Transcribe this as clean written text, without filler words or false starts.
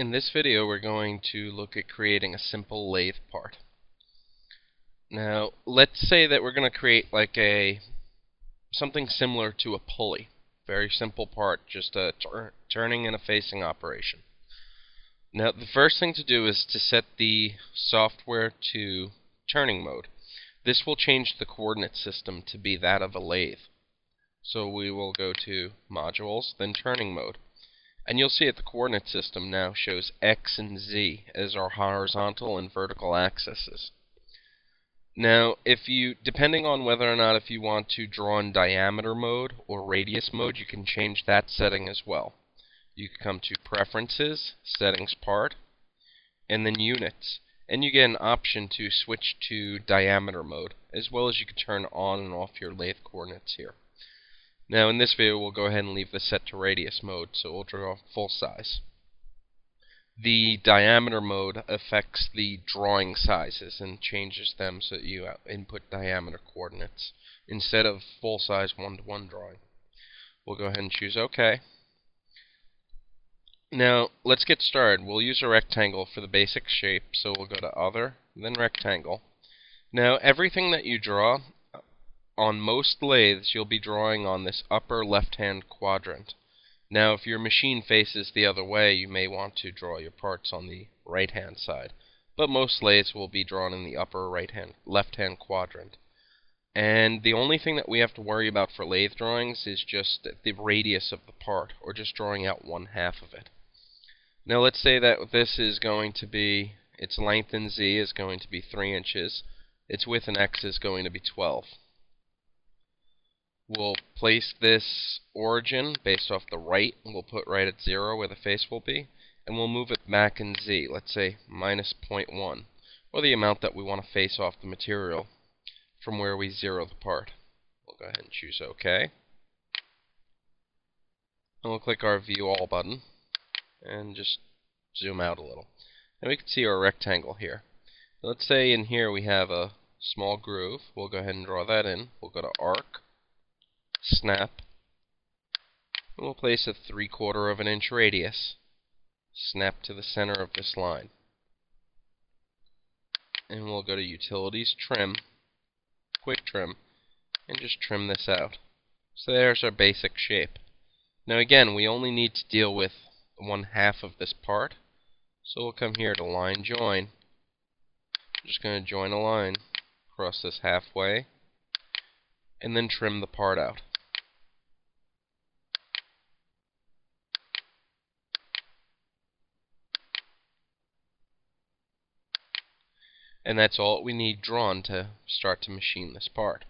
In this video we're going to look at creating a simple lathe part. Now let's say that we're going to create like something similar to a pulley. Very simple part, just a turning and a facing operation. Now the first thing to do is to set the software to turning mode. This will change the coordinate system to be that of a lathe. So we will go to modules, then turning mode. And you'll see that the coordinate system now shows X and Z as our horizontal and vertical axes. Now, depending on whether or not if you want to draw in diameter mode or radius mode, you can change that setting as well. You can come to Preferences, Settings Part, and then Units. And you get an option to switch to diameter mode, as well as you can turn on and off your lathe coordinates here. Now in this video we'll go ahead and leave this set to radius mode, so we'll draw full size. The diameter mode affects the drawing sizes and changes them so that you input diameter coordinates instead of full size one-to-one drawing. We'll go ahead and choose OK. Now let's get started. We'll use a rectangle for the basic shape, so we'll go to Other, then Rectangle. Now everything that you draw on most lathes, you'll be drawing on this upper left-hand quadrant. Now, if your machine faces the other way, you may want to draw your parts on the right-hand side. But most lathes will be drawn in the upper left-hand quadrant. And the only thing that we have to worry about for lathe drawings is just the radius of the part, or just drawing out one half of it. Now, let's say that this is going to be, its length in Z is going to be 3 inches. Its width in X is going to be 12. We'll place this origin based off the right, and we'll put right at 0 where the face will be, and we'll move it back in Z, let's say minus 0.1, or the amount that we want to face off the material from where we zero the part. We'll go ahead and choose OK. And we'll click our View All button, and just zoom out a little. And we can see our rectangle here. Let's say in here we have a small groove. We'll go ahead and draw that in. We'll go to Arc, Snap, and we'll place a 3/4 of an inch radius. Snap to the center of this line. And we'll go to Utilities, Trim, Quick Trim, and just trim this out. So there's our basic shape. Now again, we only need to deal with 1/2 of this part. So we'll come here to Line Join. I'm just going to join a line across this halfway, and then trim the part out. And that's all we need drawn to start to machine this part.